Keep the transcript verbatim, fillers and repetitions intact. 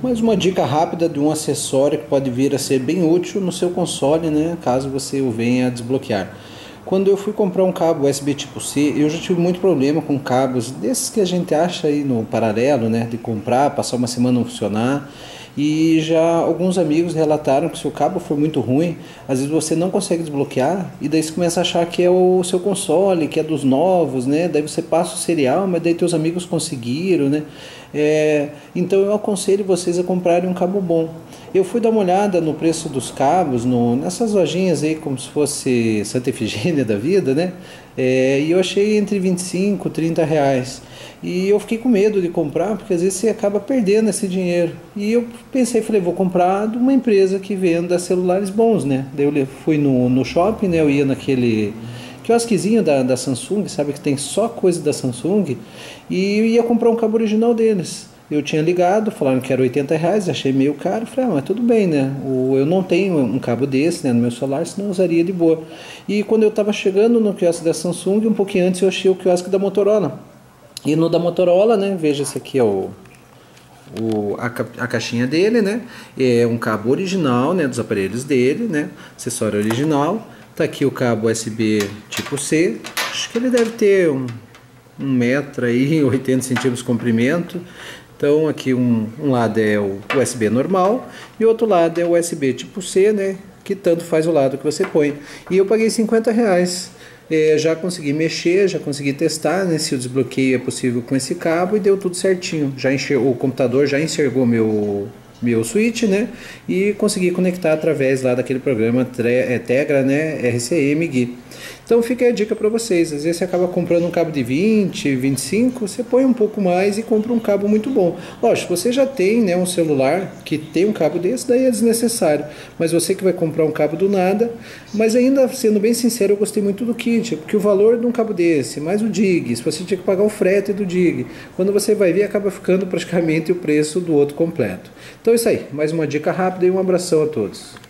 Mais uma dica rápida de um acessório que pode vir a ser bem útil no seu console, né, caso você o venha a desbloquear. Quando eu fui comprar um cabo U S B tipo C, eu já tive muito problema com cabos desses que a gente acha aí no paralelo, né, de comprar, passar uma semana não funcionar. E já alguns amigos relataram que se o cabo for muito ruim, às vezes você não consegue desbloquear e daí você começa a achar que é o seu console, que é dos novos, né? Daí você passa o serial, mas daí teus amigos conseguiram, né? É, então eu aconselho vocês a comprarem um cabo bom. Eu fui dar uma olhada no preço dos cabos, no, nessas lojinhas aí como se fosse Santa Efigênia da vida, né? É, e eu achei entre vinte e cinco e trinta reais. E eu fiquei com medo de comprar, porque às vezes você acaba perdendo esse dinheiro. E eu pensei, falei, vou comprar de uma empresa que venda celulares bons, né? Daí eu fui no, no shopping, né? Eu ia naquele quiosquezinho da, da Samsung, sabe, que tem só coisa da Samsung. E eu ia comprar um cabo original deles. Eu tinha ligado, falaram que era oitenta reais, achei meio caro. Falei, ah, mas tudo bem, né? Eu não tenho um cabo desse, né, no meu celular, senão eu usaria de boa. E quando eu estava chegando no quiosque da Samsung, um pouquinho antes eu achei o quiosque da Motorola. E no da Motorola, né, veja, esse aqui é o, o, a, a caixinha dele, né? É um cabo original, né, dos aparelhos dele, né? Acessório original. Tá aqui o cabo U S B tipo C. Acho que ele deve ter um, um metro aí, oitenta centímetros de comprimento. Então aqui um, um lado é o U S B normal e o outro lado é o U S B tipo C, né? Que tanto faz o lado que você põe. E eu paguei cinquenta reais. É, já consegui mexer, já consegui testar, né? Se o desbloqueio é possível com esse cabo e deu tudo certinho. Já enxergou, o computador já enxergou meu, meu switch, né? E consegui conectar através lá daquele programa Tegra, né? R C M G U I. Então fica a dica para vocês, às vezes você acaba comprando um cabo de vinte, vinte e cinco, você põe um pouco mais e compra um cabo muito bom. Lógico, você já tem, né, um celular que tem um cabo desse, daí é desnecessário, mas você que vai comprar um cabo do nada, mas ainda sendo bem sincero, eu gostei muito do kit, porque o valor de um cabo desse, mais o D I G, se você tinha que pagar o frete do D I G, quando você vai ver acaba ficando praticamente o preço do outro completo. Então é isso aí, mais uma dica rápida e um abração a todos.